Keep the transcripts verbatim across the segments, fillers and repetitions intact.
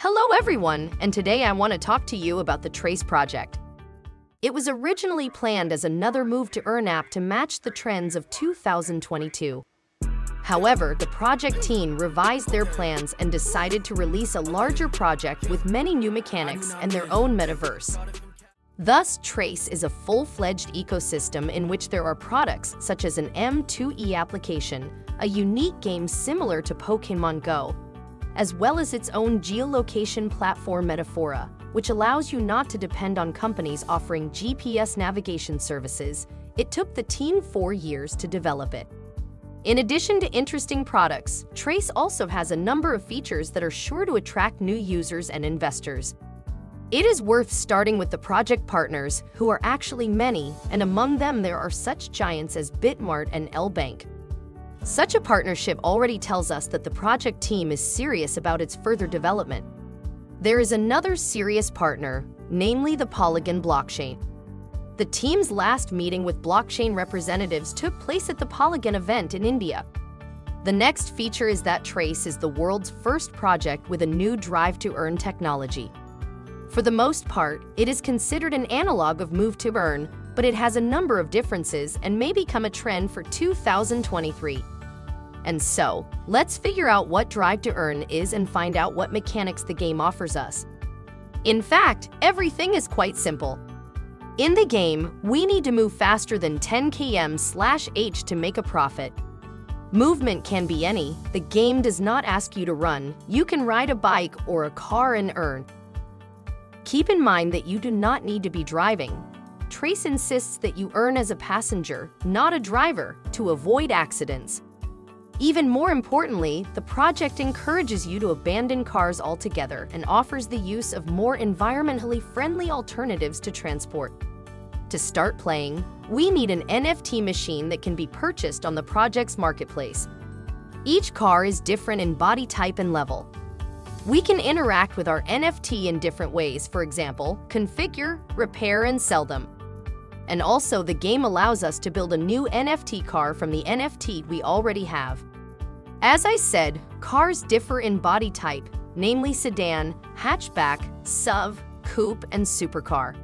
Hello everyone, and today I want to talk to you about the Trace project. It was originally planned as another Move to Earn app to match the trends of two thousand twenty-two. However, the project team revised their plans and decided to release a larger project with many new mechanics and their own metaverse. Thus, Trace is a full-fledged ecosystem in which there are products such as an M two E application, a unique game similar to Pokemon Go, as well as its own geolocation platform Metafora, which allows you not to depend on companies offering G P S navigation services. It took the team four years to develop it. In addition to interesting products, Trace also has a number of features that are sure to attract new users and investors. It is worth starting with the project partners, who are actually many, and among them there are such giants as Bitmart and LBank. Such a partnership already tells us that the project team is serious about its further development. There is another serious partner, namely the Polygon blockchain. The team's last meeting with blockchain representatives took place at the Polygon event in India. The next feature is that Trace is the world's first project with a new Drive to Earn technology. For the most part, it is considered an analog of Move to Earn, but it has a number of differences and may become a trend for two thousand twenty-three. And so, let's figure out what Drive to Earn is and find out what mechanics the game offers us. In fact, everything is quite simple. In the game, we need to move faster than ten kilometers per hour to make a profit. Movement can be any. The game does not ask you to run. You can ride a bike or a car and earn. Keep in mind that you do not need to be driving. Trace insists that you earn as a passenger, not a driver, to avoid accidents. Even more importantly, the project encourages you to abandon cars altogether and offers the use of more environmentally friendly alternatives to transport. To start playing, we need an N F T machine that can be purchased on the project's marketplace. Each car is different in body type and level. We can interact with our N F T in different ways, for example, configure, repair, and sell them. And also, the game allows us to build a new N F T car from the N F T we already have. As I said, cars differ in body type, namely sedan, hatchback, S U V, coupe, and supercar.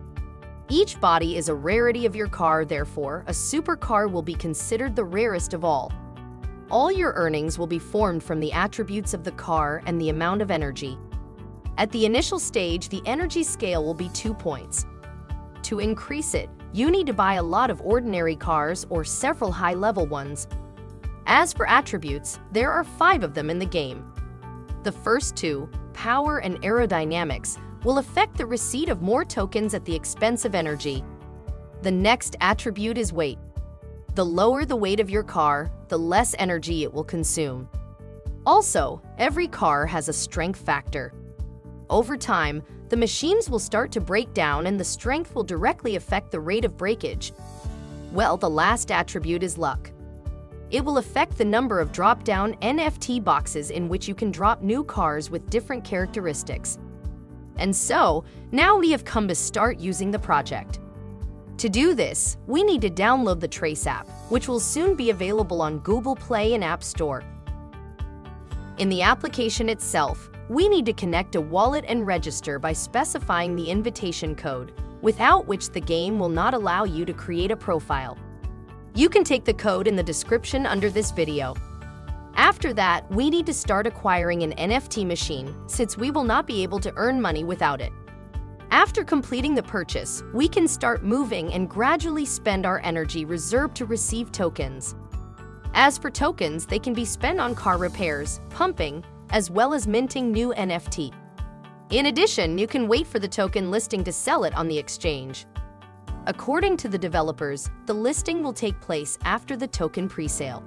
Each body is a rarity of your car, therefore, a supercar will be considered the rarest of all. All your earnings will be formed from the attributes of the car and the amount of energy. At the initial stage, the energy scale will be two points. To increase it, you need to buy a lot of ordinary cars or several high-level ones. As for attributes, there are five of them in the game. The first two, power and aerodynamics, will affect the receipt of more tokens at the expense of energy. The next attribute is weight. The lower the weight of your car, the less energy it will consume. Also, every car has a strength factor. Over time, the machines will start to break down and the strength will directly affect the rate of breakage. Well, the last attribute is luck. It will affect the number of drop-down N F T boxes in which you can drop new cars with different characteristics. And so, now we have come to start using the project. To do this, we need to download the Trace app, which will soon be available on Google Play and App Store. In the application itself, we need to connect a wallet and register by specifying the invitation code, without which the game will not allow you to create a profile. You can take the code in the description under this video. After that, we need to start acquiring an N F T machine, since we will not be able to earn money without it. After completing the purchase, we can start moving and gradually spend our energy reserved to receive tokens. As for tokens, they can be spent on car repairs, pumping, as well as minting new N F T. In addition, you can wait for the token listing to sell it on the exchange. According to the developers, the listing will take place after the token presale.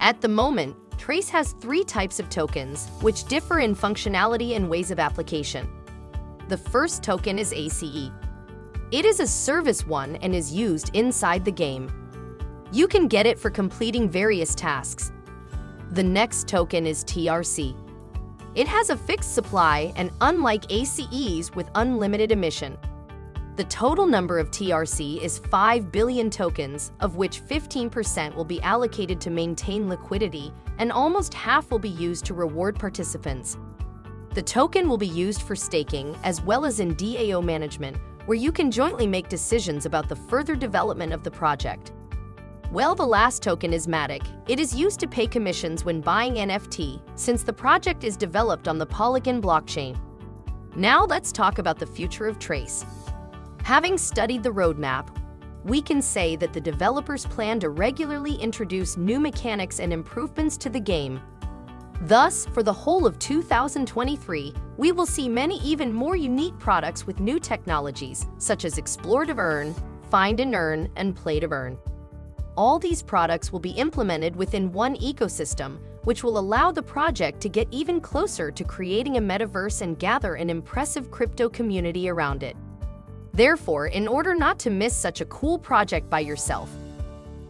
At the moment, Trace has three types of tokens, which differ in functionality and ways of application. The first token is A C E. It is a service one and is used inside the game. You can get it for completing various tasks. The next token is T R C. It has a fixed supply and, unlike A C Es, with unlimited emission. The total number of T R C is five billion tokens, of which fifteen percent will be allocated to maintain liquidity and almost half will be used to reward participants. The token will be used for staking as well as in D A O management, where you can jointly make decisions about the further development of the project. Well, the last token is MATIC. It is used to pay commissions when buying N F T, since the project is developed on the Polygon blockchain. Now let's talk about the future of Trace. Having studied the roadmap, we can say that the developers plan to regularly introduce new mechanics and improvements to the game. Thus, for the whole of two thousand twenty-three, we will see many even more unique products with new technologies, such as Explore to Earn, Find and Earn, and Play to Earn. All these products will be implemented within one ecosystem, which will allow the project to get even closer to creating a metaverse and gather an impressive crypto community around it. Therefore, in order not to miss such a cool project by yourself,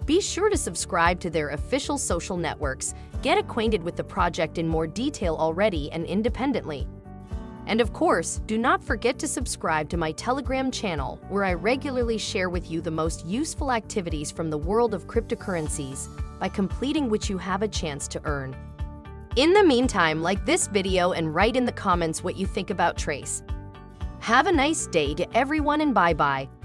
be sure to subscribe to their official social networks, get acquainted with the project in more detail already and independently. And of course, do not forget to subscribe to my Telegram channel, where I regularly share with you the most useful activities from the world of cryptocurrencies, by completing which you have a chance to earn. In the meantime, like this video and write in the comments what you think about Trace. Have a nice day to everyone and bye-bye.